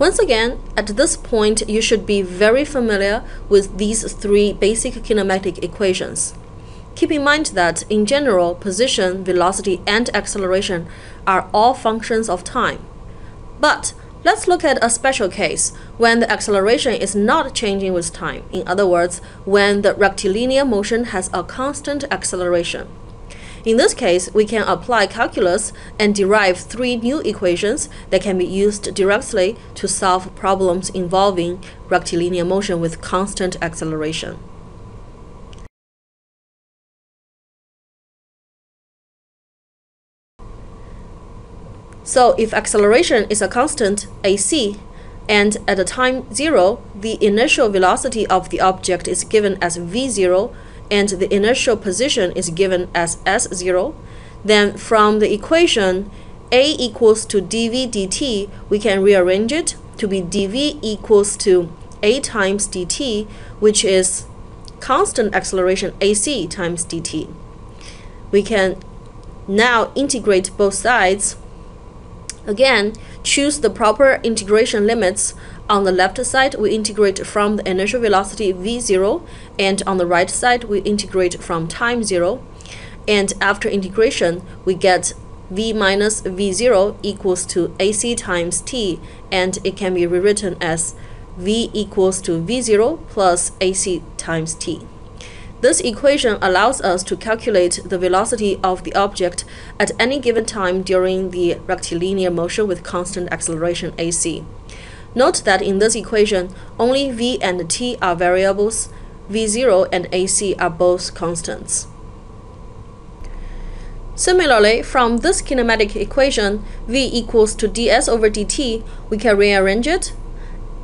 Once again, at this point, you should be very familiar with these three basic kinematic equations. Keep in mind that, in general, position, velocity, and acceleration are all functions of time. But let's look at a special case when the acceleration is not changing with time. In other words, when the rectilinear motion has a constant acceleration. In this case, we can apply calculus and derive three new equations that can be used directly to solve problems involving rectilinear motion with constant acceleration. So if acceleration is a constant, AC, and at a time 0, the initial velocity of the object is given as v0, and the inertial position is given as s0, then from the equation a equals to dv dt, we can rearrange it to be dv equals to a times dt, which is constant acceleration ac times dt. We can now integrate both sides. Again, choose the proper integration limits. On the left side, we integrate from the initial velocity v0, and on the right side, we integrate from time 0. And after integration, we get v minus v0 equals to ac times t, and it can be rewritten as v equals to v0 plus ac times t. This equation allows us to calculate the velocity of the object at any given time during the rectilinear motion with constant acceleration AC. Note that in this equation, only V and T are variables, V0 and AC are both constants. Similarly, from this kinematic equation, V equals to dS over dt, we can rearrange it.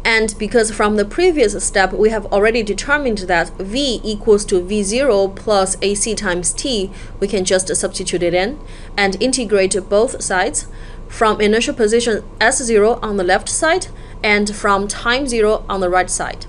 And because from the previous step, we have already determined that V equals to V0 plus AC times T, we can just substitute it in and integrate both sides from initial position S0 on the left side and from time 0 on the right side.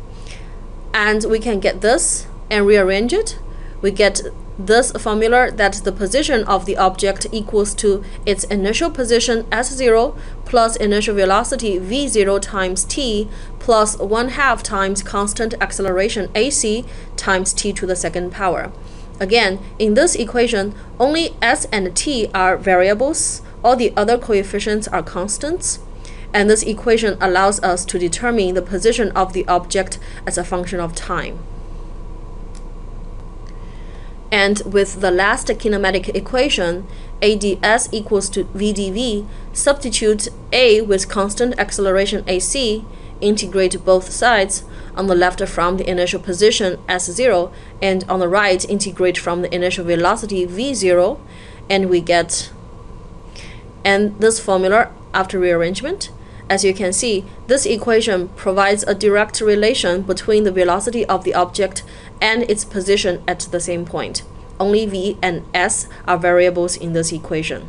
And we can get this and rearrange it. We get this formula that the position of the object equals to its initial position s0 plus initial velocity v0 times t plus 1/2 times constant acceleration ac times t to the second power. Again, in this equation, only s and t are variables, all the other coefficients are constants, and this equation allows us to determine the position of the object as a function of time. And with the last kinematic equation, ADS equals to VDV, substitute A with constant acceleration AC, integrate both sides, on the left from the initial position S0, and on the right integrate from the initial velocity V0, and we get this formula after rearrangement. As you can see, this equation provides a direct relation between the velocity of the object and its position at the same point. Only V and S are variables in this equation.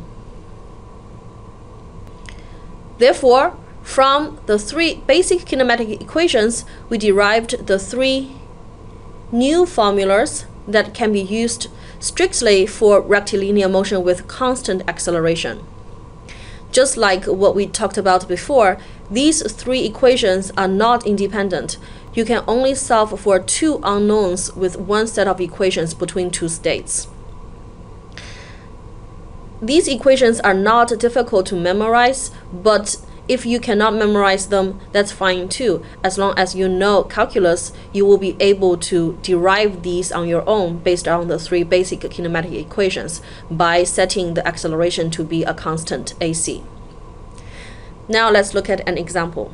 Therefore, from the three basic kinematic equations, we derived the three new formulas that can be used strictly for rectilinear motion with constant acceleration. Just like what we talked about before, these three equations are not independent. You can only solve for two unknowns with one set of equations between two states. These equations are not difficult to memorize, but if you cannot memorize them, that's fine too. As long as you know calculus, you will be able to derive these on your own based on the three basic kinematic equations by setting the acceleration to be a constant AC. Now let's look at an example.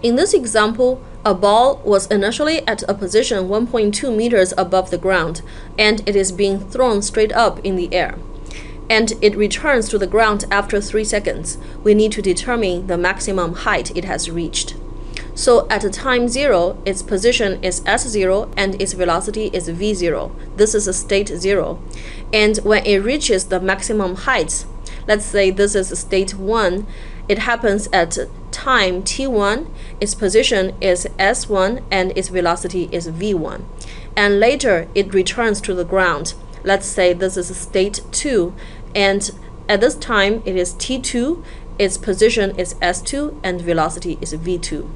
In this example, a ball was initially at a position 1.2 meters above the ground, and it is being thrown straight up in the air, and it returns to the ground after 3 seconds. We need to determine the maximum height it has reached. So at time 0, its position is s0 and its velocity is v0. This is a state 0. And when it reaches the maximum height, let's say this is state 1, it happens at time t1, its position is s1 and its velocity is v1. And later it returns to the ground. Let's say this is state 2, and at this time it is t2 Its position is S2 and velocity is V2.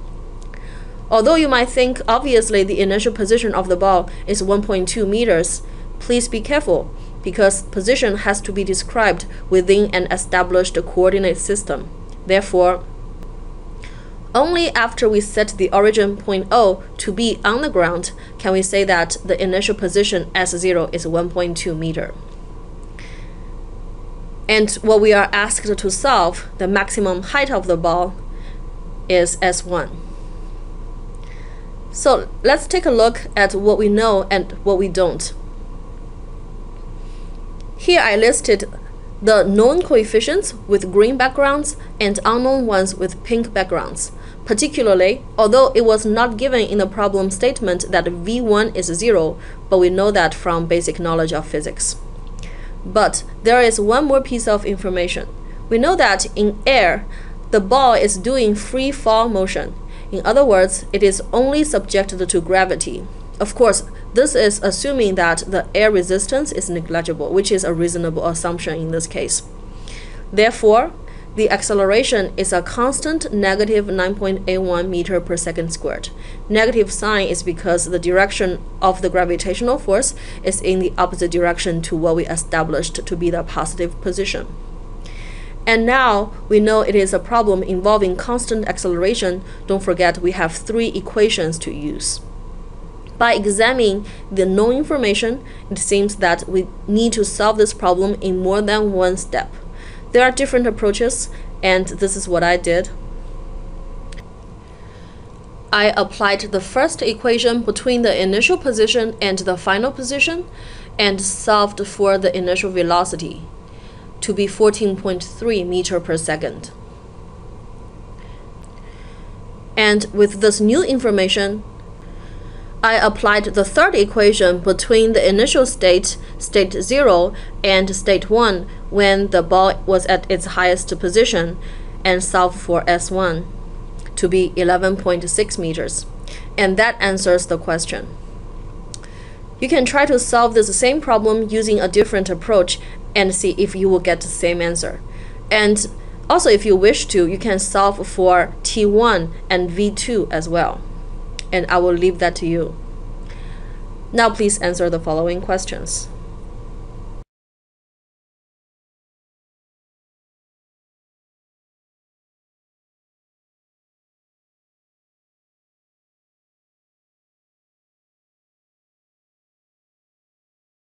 Although you might think obviously the initial position of the ball is 1.2 meters, please be careful because position has to be described within an established coordinate system. Therefore, only after we set the origin point O to be on the ground can we say that the initial position S0 is 1.2 meter. And what we are asked to solve, the maximum height of the ball, is S1. So let's take a look at what we know and what we don't. Here I listed the known coefficients with green backgrounds and unknown ones with pink backgrounds. Particularly, although it was not given in the problem statement that V1 is 0, but we know that from basic knowledge of physics. But there is one more piece of information. We know that in air, the ball is doing free fall motion. In other words, it is only subjected to gravity. Of course, this is assuming that the air resistance is negligible, which is a reasonable assumption in this case. Therefore, the acceleration is a constant negative 9.81 meter per second squared. Negative sign is because the direction of the gravitational force is in the opposite direction to what we established to be the positive position. And now we know it is a problem involving constant acceleration. Don't forget we have three equations to use. By examining the known information, it seems that we need to solve this problem in more than one step. There are different approaches, and this is what I did. I applied the first equation between the initial position and the final position and solved for the initial velocity to be 14.3 meter per second. And with this new information, I applied the third equation between the initial state, state 0, and state 1 when the ball was at its highest position and solved for S1 to be 11.6 meters. And that answers the question. You can try to solve this same problem using a different approach and see if you will get the same answer. And also if you wish to, you can solve for T1 and V2 as well. And I will leave that to you. Now please answer the following questions.